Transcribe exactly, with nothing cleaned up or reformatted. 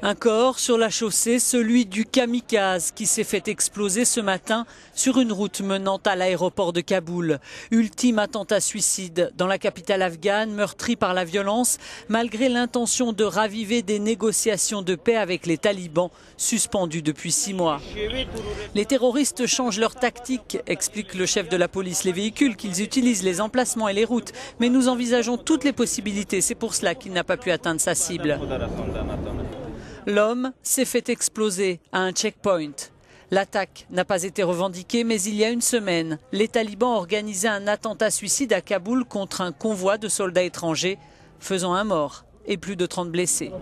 Un corps sur la chaussée, celui du kamikaze qui s'est fait exploser ce matin sur une route menant à l'aéroport de Kaboul. Ultime attentat suicide dans la capitale afghane, meurtrie par la violence, malgré l'intention de raviver des négociations de paix avec les talibans, suspendues depuis six mois. Les terroristes changent leur tactique, explique le chef de la police. Les véhicules qu'ils utilisent, les emplacements et les routes. Mais nous envisageons toutes les possibilités. C'est pour cela qu'il n'a pas pu atteindre sa cible. L'homme s'est fait exploser à un checkpoint. L'attaque n'a pas été revendiquée, mais il y a une semaine, les talibans organisaient un attentat suicide à Kaboul contre un convoi de soldats étrangers, faisant un mort et plus de trente blessés.